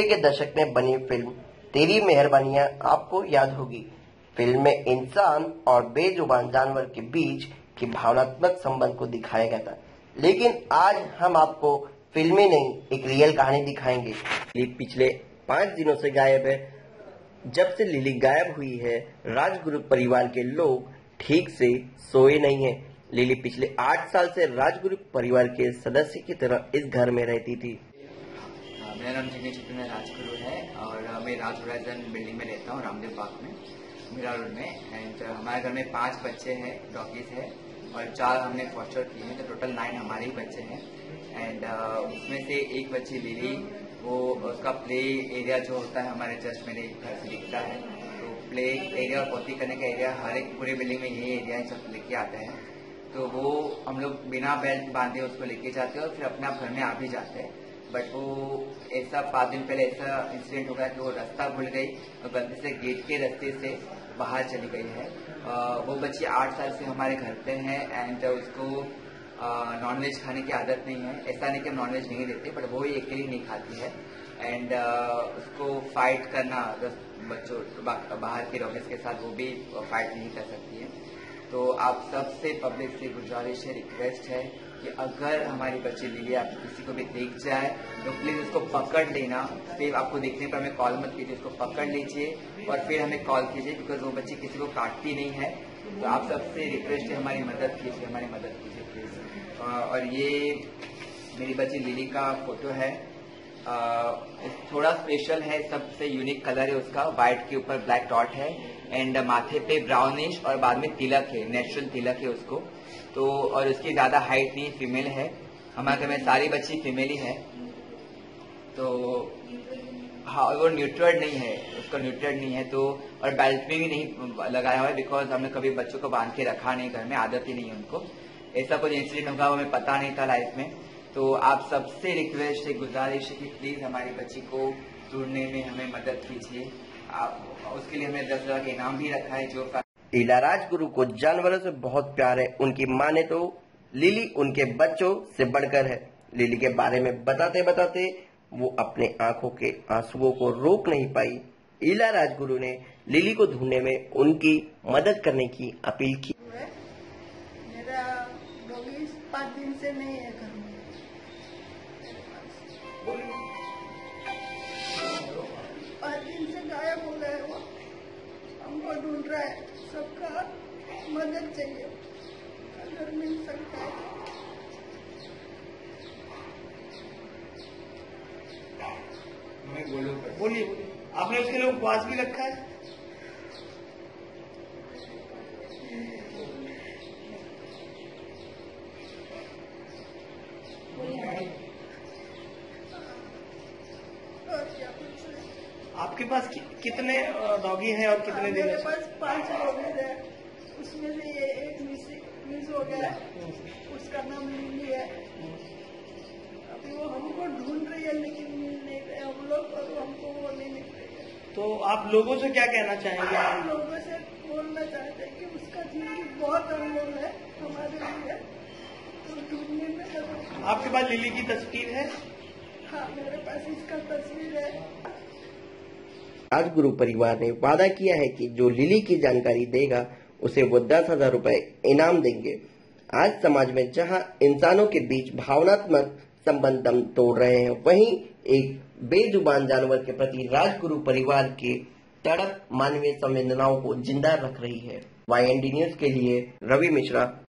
90 के दशक में बनी फिल्म तेरी मेहरबानियां आपको याद होगी। फिल्म में इंसान और बेजुबान जानवर के बीच की भावनात्मक संबंध को दिखाया गया था, लेकिन आज हम आपको फिल्मी नहीं एक रियल कहानी दिखाएंगे। लिली पिछले 5 दिनों से गायब है। जब से लिली गायब हुई है, राजगुरु परिवार के लोग ठीक से सोए नहीं है। लिली पिछले 8 साल से राजगुरु परिवार के सदस्य की तरह इस घर में रहती थी। मेरा नाम जगह चित्र राजगुरु है और मैं राजपुरा जैन बिल्डिंग में रहता हूँ, रामदेव पार्क में, मीरा रोड में। एंड हमारे घर में 5 बच्चे हैं, डॉगीज है, और 4 हमने फॉस्टर किए हैं, तो टोटल 9 हमारे ही बच्चे हैं। एंड उसमें से एक बच्ची लिली, वो उसका प्ले एरिया जो होता है हमारे जस्ट मेरे घर से दिखता है, तो प्ले एरिया और पॉटी करने का एरिया हर एक पूरे बिल्डिंग में यही एरिया है, सब लेके आते हैं। तो वो हम लोग बिना बेल्ट बांधे उसको लेके जाते हैं और फिर अपना घर में आ भी जाते हैं। बट वो ऐसा 5 दिन पहले ऐसा इंसिडेंट हो गया कि वो रास्ता भूल गई और गलती से गेट के रास्ते से बाहर चली गई है। वो बच्ची 8 साल से हमारे घर पे है। एंड उसको नॉनवेज खाने की आदत नहीं है, ऐसा नहीं कि हम नॉनवेज नहीं देते, बट वो ही अकेली नहीं खाती है। एंड उसको फाइट करना, 10 बच्चों बाहर के डॉगर्स के साथ वो भी फाइट नहीं कर सकती है। तो आप सबसे पब्लिक से गुजारिश है, रिक्वेस्ट है कि अगर हमारी बच्ची लिली आप किसी को भी देख जाए तो प्लीज़ उसको पकड़ लेना। फिर आपको देखने पर हमें कॉल मत कीजिए, उसको पकड़ लीजिए और फिर हमें कॉल कीजिए, बिकॉज वो बच्ची किसी को काटती नहीं है। तो आप सबसे रिक्वेस्ट है, हमारी मदद कीजिए, हमारी मदद कीजिए प्लीज़। और ये मेरी बच्ची लिली का फोटो है, थोड़ा स्पेशल है, सबसे यूनिक कलर है उसका, वाइट के ऊपर ब्लैक डॉट है एंड माथे पे ब्राउनिश और बाद में तिलक है, नेचुरल तिलक है उसको। तो और उसकी ज़्यादा हाइट नहीं, फीमेल है। हमारे घर में सारी बच्ची फीमेल ही है, तो हाँ, वो न्यूट्रल नहीं है, उसका न्यूट्रल नहीं है। तो और बेल्ट भी नहीं लगाया हुआ है, बिकॉज हमने कभी बच्चों को बांध के रखा नहीं, घर में आदत ही नहीं है उनको। ऐसा कुछ इंसिडेंट होगा वो हमें पता नहीं था लाइफ में। तो आप सबसे रिक्वेस्ट है, गुजारिश है कि प्लीज़ हमारी बच्ची को ढूंढने में हमें मदद कीजिए। उसके लिए हमने 10,000 के इनाम भी रखा है। जो इला राजगुरु को जानवरों से बहुत प्यार है, उनकी माने तो लिली उनके बच्चों से बढ़कर है। लिली के बारे में बताते बताते वो अपने आंखों के आंसुओं को रोक नहीं पाई। इला राजगुरु ने लिली को ढूंढने में उनकी मदद करने की अपील की। मेरा 5 दिन से नहीं है घर में, 5 दिन से गायब हो गए। वो हमको ढूंढ रहा है, सबका मदद चाहिए, अगर मिल सकता है। मैं बोलूं, बोलिए। आपने उसके लिए उपवास भी रखा है? आपके पास कितने डॉगी हैं और कितने दिन? मेरे पास 5 डॉगी हैं, उसमें से ये एक मिस हो गया, उसका नाम लिली है। अभी वो हमको ढूंढ रही है, लेकिन मिल नहीं रहे हम लोग, और हमको वो नहीं मिल रही है। तो आप लोगों से क्या कहना चाहेंगे? आप लोगों से बोलना चाहते हैं कि उसका जिंदगी बहुत अनमोल है हमारे लिए, तो ढूंढने में जरूर। आपके पास लिली की तस्वीर है? हाँ, मेरे पास इसका तस्वीर है। राजगुरु परिवार ने वादा किया है कि जो लिली की जानकारी देगा उसे वो 10,000 रुपए इनाम देंगे। आज समाज में जहां इंसानों के बीच भावनात्मक संबंध दम तोड़ रहे हैं, वहीं एक बेजुबान जानवर के प्रति राजगुरु परिवार की तड़प मानवीय संवेदनाओं को जिंदा रख रही है। YND न्यूज के लिए रवि मिश्रा।